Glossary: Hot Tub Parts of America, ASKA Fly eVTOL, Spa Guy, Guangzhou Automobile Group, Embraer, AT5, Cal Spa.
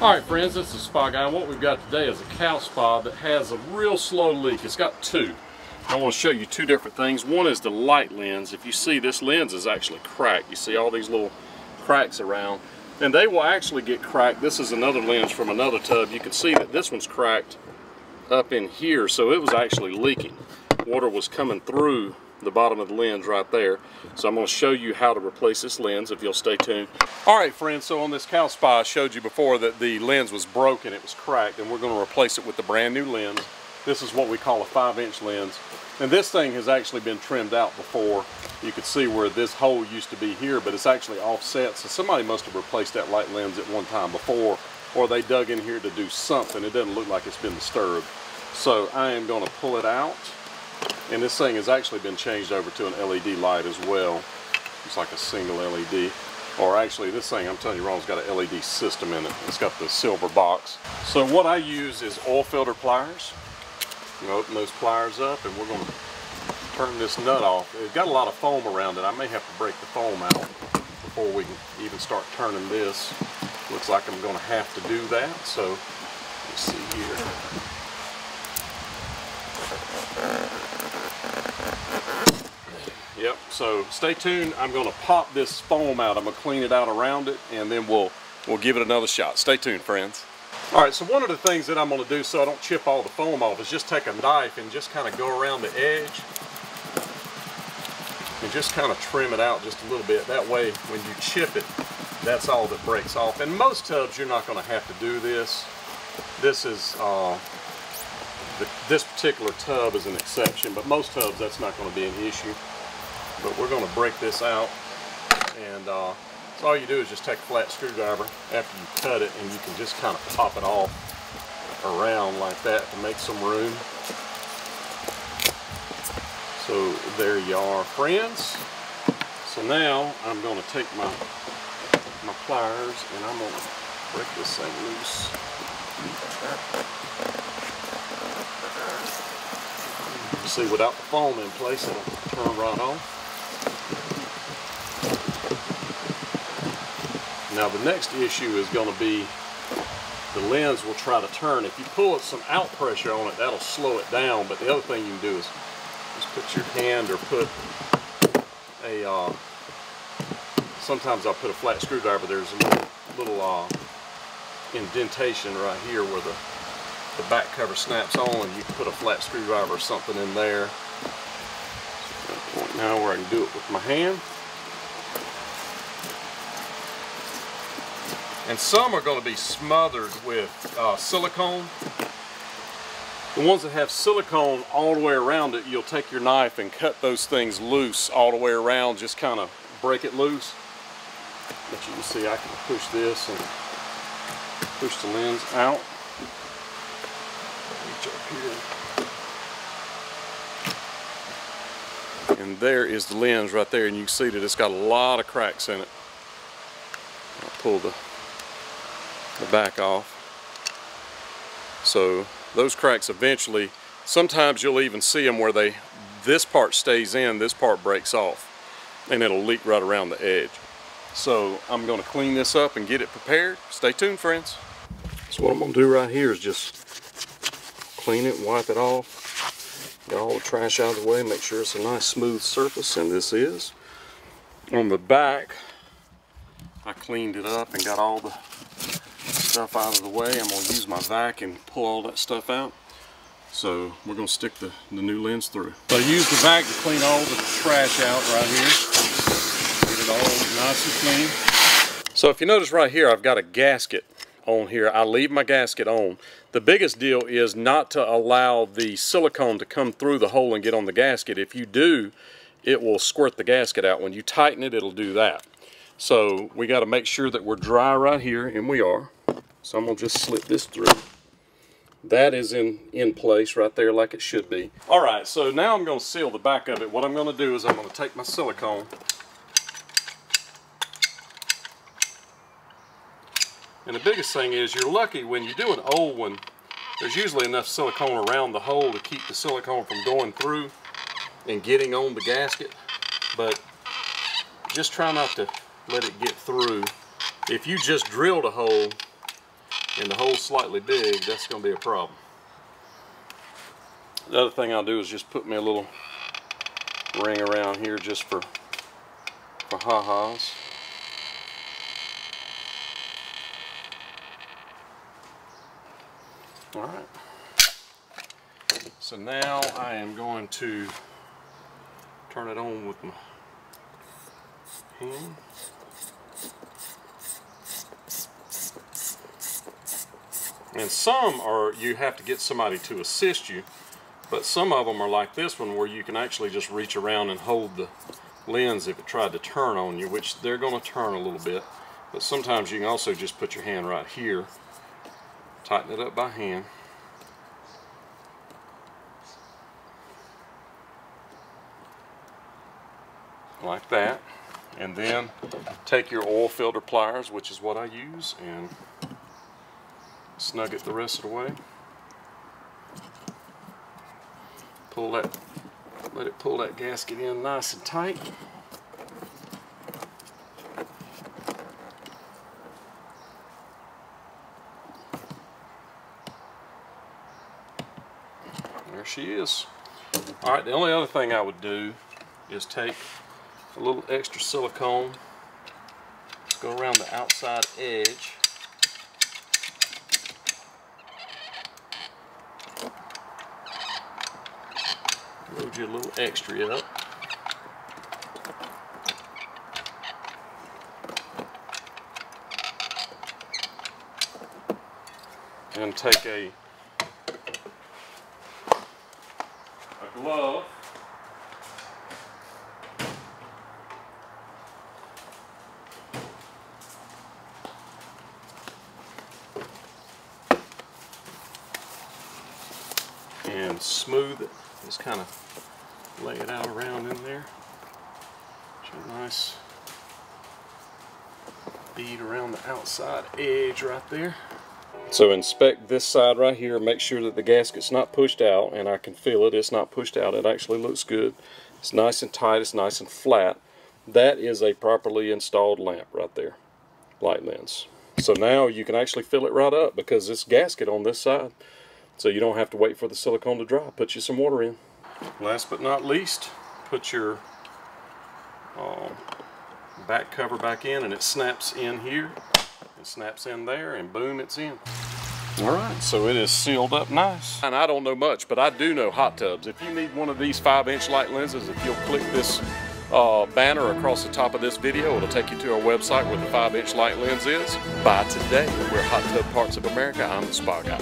Alright friends, this is Spa Guy, and what we've got today is a Cal Spa that has a real slow leak. It's got two. I want to show you two different things. One is the light lens. If you see, this lens is actually cracked. You see all these little cracks around, and they will actually get cracked. This is another lens from another tub. You can see that this one's cracked up in here, so it was actually leaking. Water was coming through the bottom of the lens right there. So I'm going to show you how to replace this lens if you'll stay tuned. Alright friends, so on this Cal Spa I showed you before that the lens was broken, it was cracked, and we're going to replace it with the brand new lens. This is what we call a 5-inch lens, and this thing has actually been trimmed out before. You could see where this hole used to be here, but it's actually offset, so somebody must have replaced that light lens at one time before, or they dug in here to do something. It doesn't look like it's been disturbed. So I am going to pull it out. And this thing has actually been changed over to an LED light as well. It's like a single LED. Or actually, this thing, I'm telling you wrong, it's got an LED system in it. It's got the silver box. So what I use is oil filter pliers. I'm going to open those pliers up, and we're going to turn this nut off. It's got a lot of foam around it. I may have to break the foam out before we can even start turning this. Looks like I'm going to have to do that. So let's see here. Yep, so stay tuned. I'm going to pop this foam out. I'm going to clean it out around it, and then we'll give it another shot. Stay tuned, friends. All right, so one of the things that I'm going to do so I don't chip all the foam off is just take a knife and just kind of go around the edge and just kind of trim it out just a little bit. That way, when you chip it, that's all that breaks off. In most tubs, you're not going to have to do this. This is... this particular tub is an exception, but most tubs, that's not going to be an issue. But we're going to break this out, and so all you do is just take a flat screwdriver after you cut it, and you can just kind of pop it off around like that to make some room. So there you are, friends. So now I'm going to take my pliers, and I'm going to break this thing loose. See, without the foam in place, it'll turn right on. Now the next issue is going to be the lens will try to turn. If you pull some out pressure on it, that'll slow it down. But the other thing you can do is just put your hand or put a, sometimes I'll put a flat screwdriver. There's a little indentation right here where the back cover snaps on, and you can put a flat screwdriver or something in there. So I'm at the point now where I can do it with my hand. And some are going to be smothered with silicone. The ones that have silicone all the way around it, you'll take your knife and cut those things loose all the way around, just kind of break it loose. But you can see I can push this and push the lens out. Reach up here. And there is the lens right there, and you can see that it's got a lot of cracks in it. I'll pull the back off. So those cracks eventually, sometimes you'll even see them where this part stays in, this part breaks off, and it'll leak right around the edge. So I'm going to clean this up and get it prepared. Stay tuned, friends. So what I'm going to do right here is just clean it, wipe it off, get all the trash out of the way, make sure it's a nice smooth surface, and this is. On the back, I cleaned it up and got all the stuff out of the way. I'm going to use my vac and pull all that stuff out. So we're going to stick the new lens through. So I use the vac to clean all the trash out right here. Get it all nice and clean. So if you notice right here, I've got a gasket on here. I leave my gasket on. The biggest deal is not to allow the silicone to come through the hole and get on the gasket. If you do, it will squirt the gasket out. When you tighten it, it'll do that. So we got to make sure that we're dry right here, and we are. So I'm going to just slip this through. That is in place right there like it should be. All right, so now I'm going to seal the back of it. What I'm going to do is I'm going to take my silicone, and the biggest thing is you're lucky when you do an old one, there's usually enough silicone around the hole to keep the silicone from going through and getting on the gasket, but just try not to let it get through. If you just drilled a hole, and the hole's slightly big, that's going to be a problem. The other thing I'll do is just put me a little ring around here just for ha-has. All right. So now I am going to turn it on with my hand. And some are, you have to get somebody to assist you, but some of them are like this one where you can actually just reach around and hold the lens if it tried to turn on you, which they're going to turn a little bit, but sometimes you can also just put your hand right here, tighten it up by hand. Like that, and then take your oil filter pliers, which is what I use, and snug it the rest of the way. Pull that, let it pull that gasket in nice and tight. There she is. All right, the only other thing I would do is take a little extra silicone, go around the outside edge, load you a little extra up, and take a glove. And smooth it, just kind of lay it out around in there. Get a nice bead around the outside edge right there. So inspect this side right here, make sure that the gasket's not pushed out, and I can feel it, it's not pushed out, it actually looks good. It's nice and tight, it's nice and flat. That is a properly installed lamp right there, light lens. So now you can actually fill it right up because this gasket on this side. So you don't have to wait for the silicone to dry. Put you some water in. Last but not least, put your back cover back in, and it snaps in here, it snaps in there, and boom, it's in. All right, so it is sealed up nice. And I don't know much, but I do know hot tubs. If you need one of these 5-inch light lenses, if you'll click this banner across the top of this video, it'll take you to our website where the 5-inch light lens is. Buy today. We're Hot Tub Parts of America. I'm the Spa Guy.